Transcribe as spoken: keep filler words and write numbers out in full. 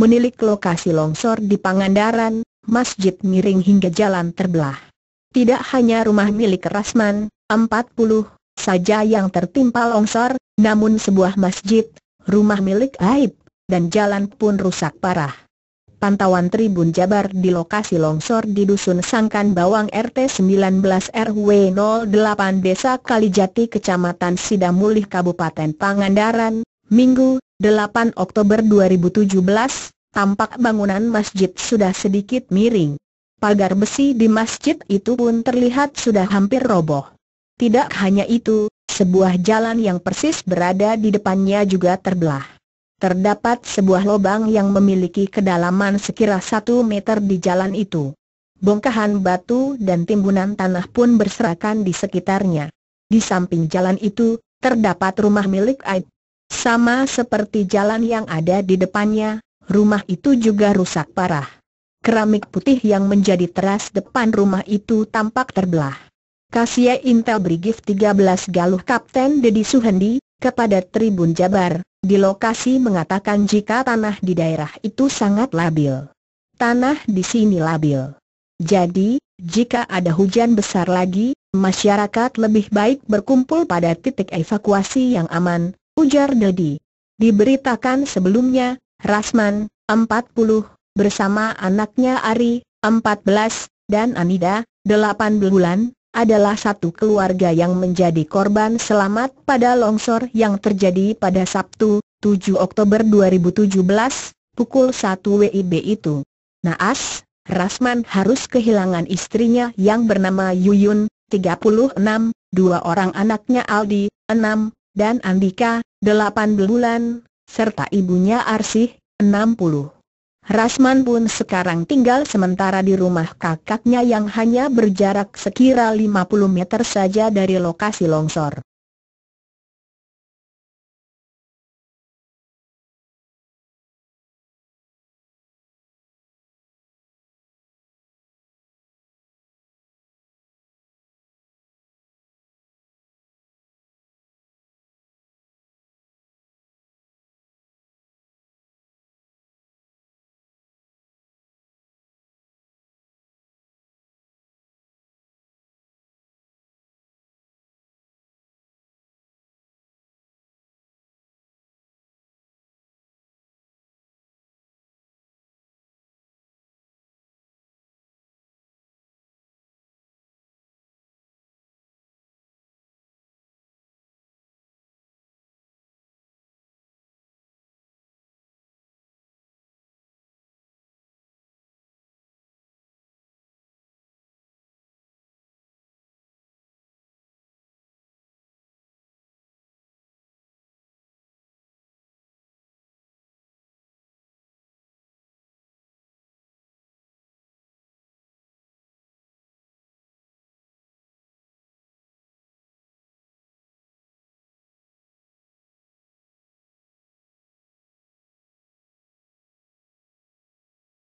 menilik lokasi longsor di Pangandaran, masjid miring hingga jalan terbelah. Tidak hanya rumah milik Rasman, empat puluh saja yang tertimpa longsor, namun sebuah masjid, rumah milik Aib, dan jalan pun rusak parah. Pantauan Tribun Jabar di lokasi longsor di Dusun Sangkan Bawang R T sembilan belas R W nol delapan Desa Kalijati Kecamatan Sidamulih Kabupaten Pangandaran, Minggu, delapan Oktober dua ribu tujuh belas, tampak bangunan masjid sudah sedikit miring. Pagar besi di masjid itu pun terlihat sudah hampir roboh. Tidak hanya itu, sebuah jalan yang persis berada di depannya juga terbelah. Terdapat sebuah lubang yang memiliki kedalaman sekira satu meter di jalan itu. Bongkahan batu dan timbunan tanah pun berserakan di sekitarnya. Di samping jalan itu, terdapat rumah milik Aib. Sama seperti jalan yang ada di depannya, rumah itu juga rusak parah. Keramik putih yang menjadi teras depan rumah itu tampak terbelah. Kasih Intel Brigif tiga belas Galuh Kapten Dedi Suhendi kepada Tribun Jabar di lokasi mengatakan jika tanah di daerah itu sangat labil. Tanah di sini labil. Jadi, jika ada hujan besar lagi, masyarakat lebih baik berkumpul pada titik evakuasi yang aman, ujar Dedi. Diberitakan sebelumnya, Rasman, empat puluh, bersama anaknya Ari, empat belas, dan Anida, delapan bulan, adalah satu keluarga yang menjadi korban selamat pada longsor yang terjadi pada Sabtu, tujuh Oktober dua ribu tujuh belas, pukul satu W I B itu. Naas, Rasman harus kehilangan istrinya yang bernama Yuyun, tiga puluh enam, dua orang anaknya Aldi, enam, dan Andika, delapan bulan, serta ibunya Arsih, enam puluh. Rasman pun sekarang tinggal sementara di rumah kakaknya yang hanya berjarak sekira lima puluh meter saja dari lokasi longsor.